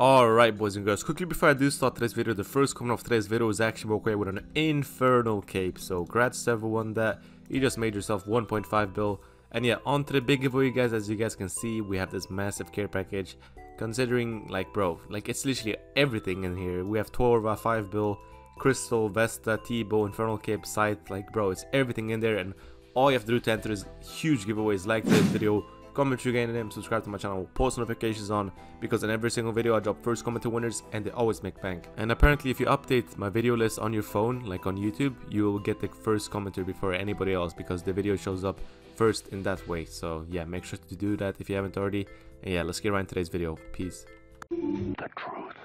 Alright boys and girls, quickly before I do start today's video, the first comment of today's video is actually walk away with an infernal cape. So congrats to everyone that you just made yourself 1.5 bill. And yeah, on to the big giveaway guys. As you guys can see, we have this massive care package. Considering, like bro, like it's literally everything in here. We have Torva, 5 bill, Crystal, Vesta, Tebow, Infernal Cape, Scythe, like bro, it's everything in there. And all you have to do to enter is huge giveaways like this video. Comment your name, subscribe to my channel, post notifications on, because in every single video I drop first comment to winners and they always make bank. And apparently if you update my video list on your phone, like on YouTube, you will get the first commenter before anybody else because the video shows up first in that way. So yeah, make sure to do that if you haven't already. And yeah, let's get right into today's video. Peace. The truth.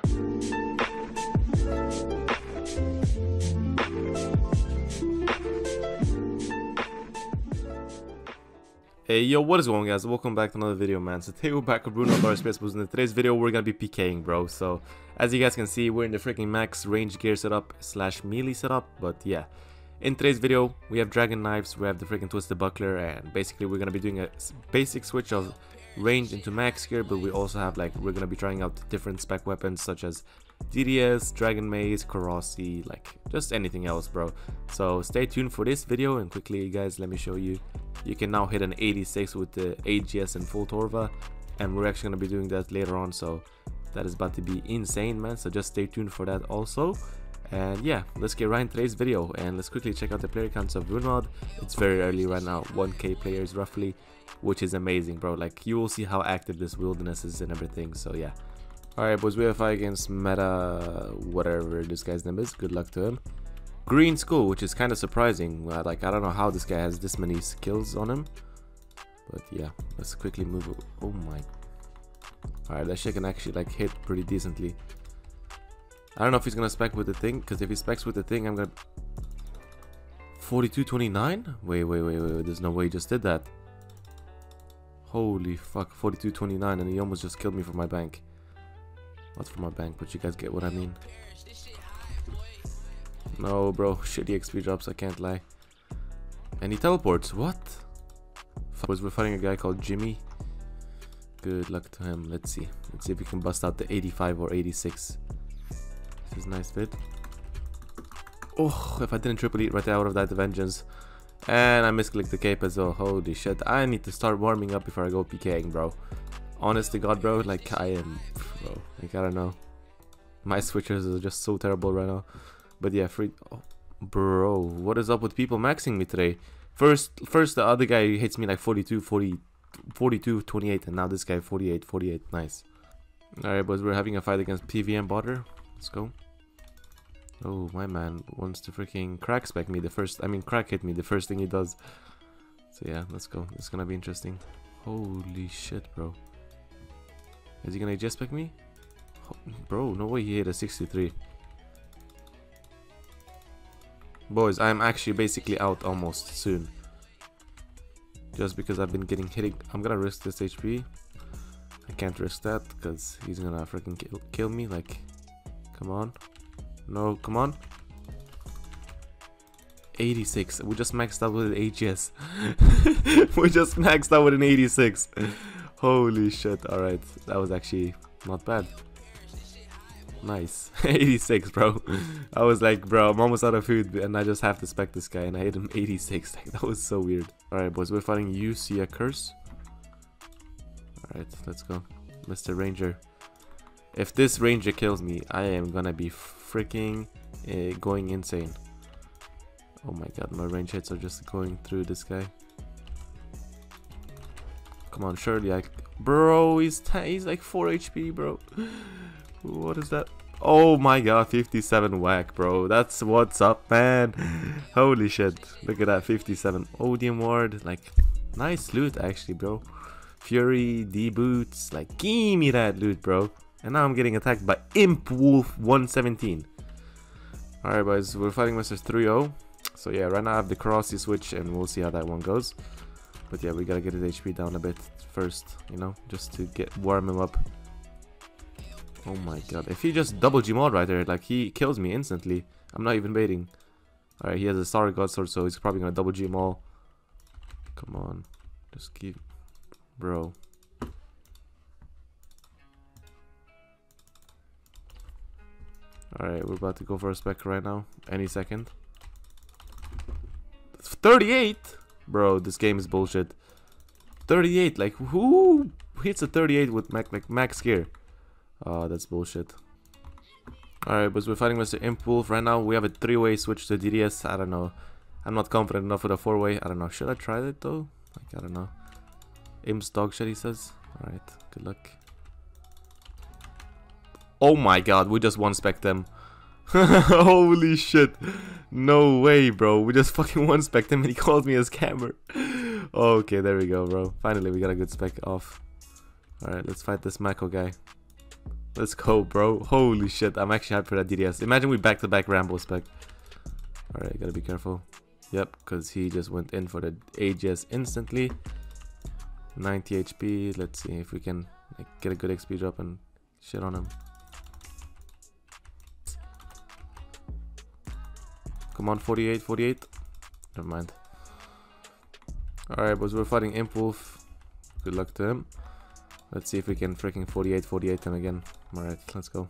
Hey yo, what is going on guys, welcome back to another video man. So today we're back with RuneWild Space Boost, and in today's video we're gonna be PKing bro. So as you guys can see, we're in the freaking max range gear setup slash melee setup. But yeah, in today's video we have dragon knives, we have the freaking twisted buckler, and basically we're gonna be doing a basic switch of range into max gear. But we also have like, we're gonna be trying out different spec weapons such as DDS, dragon maze, Karossi, like just anything else bro. So stay tuned for this video, and quickly guys let me show you. You can now hit an 86 with the AGS and full Torva, and we're actually going to be doing that later on, so that is about to be insane man. So just stay tuned for that also. And yeah, let's get right in today's video, and let's quickly check out the player counts of RuneWild. It's very early right now, 1k players roughly, which is amazing bro. Like you will see how active this wilderness is and everything, so yeah. Alright boys, we have a fight against Meta, whatever this guy's name is, good luck to him. Green Skull, which is kind of surprising, like I don't know how this guy has this many skills on him. But yeah, let's quickly move, oh my. Alright, that shit can actually like hit pretty decently. I don't know if he's gonna spec with the thing, because if he specs with the thing I'm gonna... 42-29? Wait, there's no way he just did that. Holy fuck, 42-29, and he almost just killed me for my bank. Not for my bank, but you guys get what I mean. No bro, shitty XP drops, I can't lie. And he teleports, what? We're fighting a guy called Jimmy. Good luck to him, let's see if we can bust out the 85 or 86. This is nice bit. Oh, if I didn't triple eat right there I would have died to vengeance. And I misclicked the cape as well, holy shit. I need to start warming up before I go PKing bro. Honest to god bro, like I am, bro, like I don't know. My switchers are just so terrible right now. But yeah, free. Oh, bro, what is up with people maxing me today? First the other guy hits me like 42, 28, and now this guy 48, nice. Alright boys, we're having a fight against PVM botter, let's go. Oh, my man wants to freaking crack hit me the first thing he does. So yeah, let's go, it's gonna be interesting. Holy shit bro. Is he gonna just pick me? Oh, bro, no way he hit a 63. Boys, I'm actually basically out almost soon. Just because I've been getting hitting. I'm gonna risk this HP. I can't risk that because he's gonna freaking kill me. Like, come on. No, come on. 86. We just maxed out with an AGS. We just maxed out with an 86. Holy shit. Alright, that was actually not bad. Nice. 86 bro. I was like bro, I'm almost out of food and I just have to spec this guy, and I hit him 86. Like, that was so weird. Alright boys, we're fighting UC Curse. Alright, let's go. Mr. Ranger. If this ranger kills me, I am gonna be freaking going insane. Oh my god, my range hits are just going through this guy. Come on, surely I... Bro, he's like 4 HP bro. What is that? Oh my god, 57 whack bro. That's what's up man. Holy shit, look at that. 57 odium ward, like nice loot actually bro. Fury, D boots, like gimme that loot bro. And now I'm getting attacked by Imp Wolf 117. Alright boys, we're fighting Mr. 3-0. So yeah, right now I have the Karossi switch and we'll see how that one goes. But yeah, we gotta get his HP down a bit first, you know, just to warm him up. Oh my god, if he just double GMaul right there, like he kills me instantly. I'm not even baiting. Alright, he has a Starry God Sword, so he's probably gonna double GMaul. Come on. Just keep... Bro. Alright, we're about to go for a spec right now. Any second. 38? Bro, this game is bullshit. 38, like who hits a 38 with max gear? Oh, that's bullshit. Alright, but we're fighting Mr. Imp Wolf right now. We have a 3-way switch to DDS. I don't know. I'm not confident enough with a 4-way. I don't know. Should I try that though? Like, I don't know. Imp's dog shit, he says. Alright, good luck. Oh my god, we just one-spec them. Holy shit. No way, bro. We just fucking one-spec them and he called me a scammer. Okay, there we go, bro. Finally, we got a good spec off. Alright, let's fight this Mako guy. Let's go, bro. Holy shit, I'm actually hyped for that DDS. Imagine we back-to-back Rambo spec. Alright, gotta be careful. Yep, because he just went in for the AGS instantly. 90 HP. Let's see if we can get a good XP drop and shit on him. Come on, 48, 48. Never mind. Alright, boys, we're fighting Imp Wolf. Good luck to him. Let's see if we can freaking 48, 48 him again. Alright, let's go.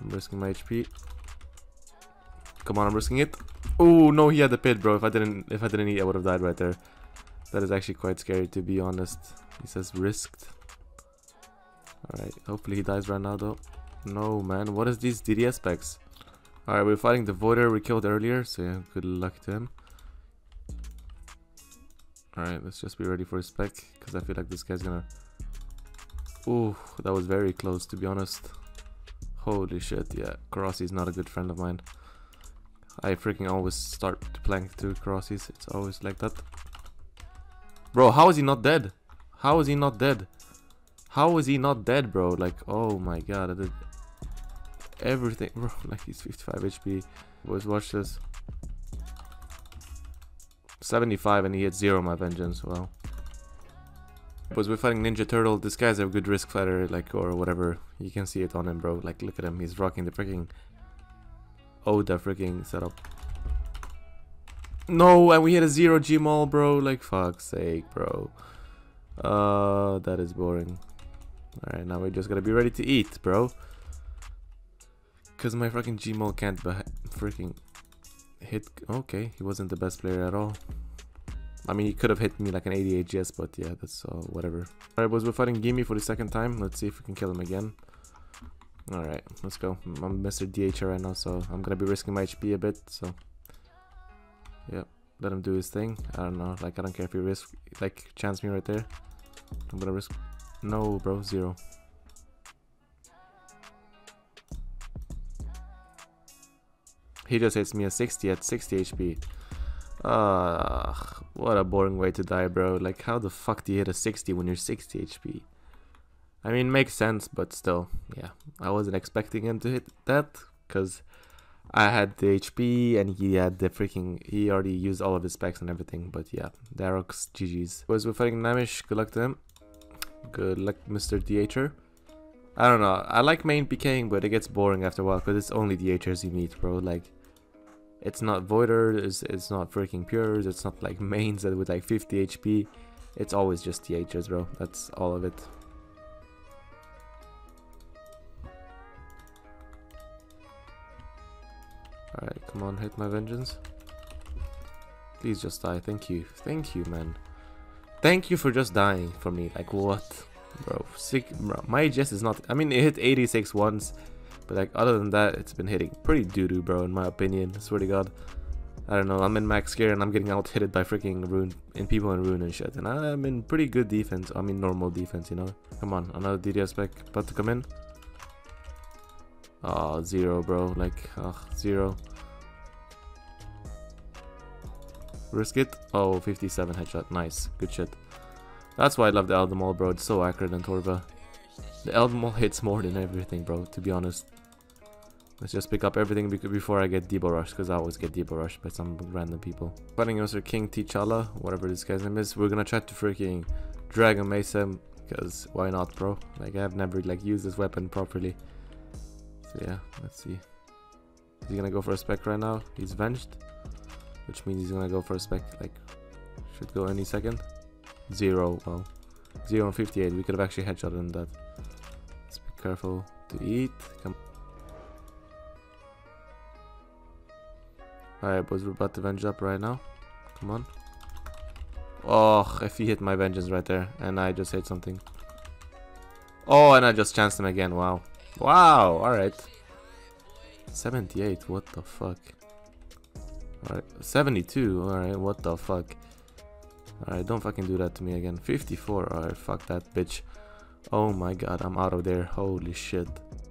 I'm risking my HP. Come on, I'm risking it. Oh no, he had the pit, bro. If I didn't eat, I would have died right there. That is actually quite scary, to be honest. He says risked. Alright, hopefully he dies right now though. No, man, what is these DDS specs? Alright, we're fighting the Voider we killed earlier, so yeah, good luck to him. Alright, let's just be ready for his spec, because I feel like this guy's gonna... Ooh, that was very close, to be honest. Holy shit, yeah, Karossi is not a good friend of mine. I freaking always start to plank through Karossis, it's always like that. Bro, how is he not dead? How is he not dead? How is he not dead, bro? Like, oh my god, I did everything, bro. Like, he's 55 HP. Boys, watch this. 75 and he hit 0 my vengeance. Wow. Boys, we're fighting Ninja Turtle. This guy's a good risk fighter, like, or whatever. You can see it on him, bro. Like, look at him. He's rocking the freaking Oda freaking setup. No, and we hit a 0 GMaul, bro. Like, fuck's sake, bro. That is boring. Alright, now we're just gonna be ready to eat, bro. Because my fucking GMaul can't freaking hit. Okay, he wasn't the best player at all. I mean, he could have hit me like an 80 AGS, but yeah, that's whatever. Alright, boys, we're fighting Gimme for the second time. Let's see if we can kill him again. Alright, let's go. I'm Mr. DHR right now, so I'm gonna be risking my HP a bit, so... Yep, let him do his thing. I don't know, like, I don't care if he risks, like, chance me right there. I'm gonna risk. No, bro, 0. He just hits me a 60 at 60 HP. What a boring way to die, bro. Like, how the fuck do you hit a 60 when you're 60 HP? I mean, makes sense, but still, yeah. I wasn't expecting him to hit that, because I had the HP and he had the freaking... He already used all of his specs and everything, but yeah. Darok's GG's. Boys, we're fighting Namish. Good luck to him. Good luck, Mr. DHer. I don't know. I like main PKing, but it gets boring after a while because it's only DHers you meet, bro. Like, it's not Voider, it's not freaking Pures, it's not like mains that with like 50 HP. It's always just DHers, bro. That's all of it. Alright, come on, hit my vengeance. Please just die, thank you. Thank you, man. Thank you for just dying for me, like what? Bro, sick, bro. My AGS is not... I mean, it hit 86 once, but like other than that, it's been hitting pretty doo-doo, bro, in my opinion. I swear to god. I don't know, I'm in max gear and I'm getting out-hitted by freaking Rune, and people in Rune and shit. And I'm in pretty good defense, I mean normal defense, you know? Come on, another DDS spec about to come in. Oh, 0, bro. Like, 0. Risk it. Oh, 57 headshot. Nice. Good shit. That's why I love the Eldermol, bro. It's so accurate than Torva. The Eldermol hits more than everything, bro, to be honest. Let's just pick up everything before I get Tebow rushed, because I always get Tebow rushed by some random people. Fighting Mr. King T'Challa, whatever this guy's name is. We're gonna try to freaking dragon maze him, because why not, bro? Like, I've never, like, used this weapon properly. So yeah, let's see. Is he gonna go for a spec right now? He's venged, which means he's gonna go for a spec. Like, should go any second. 0. Well, 0 and 58. We could have actually headshot him. That. Let's be careful to eat. Come. Alright boys, we're about to venge up right now. Come on. Oh, if he hit my vengeance right there. And I just hit something. Oh, and I just chanced him again. Wow. Wow, alright. 78, what the fuck. Alright, 72, alright, what the fuck. Alright, don't fucking do that to me again. 54, alright, fuck that bitch. Oh my god, I'm out of there. Holy shit.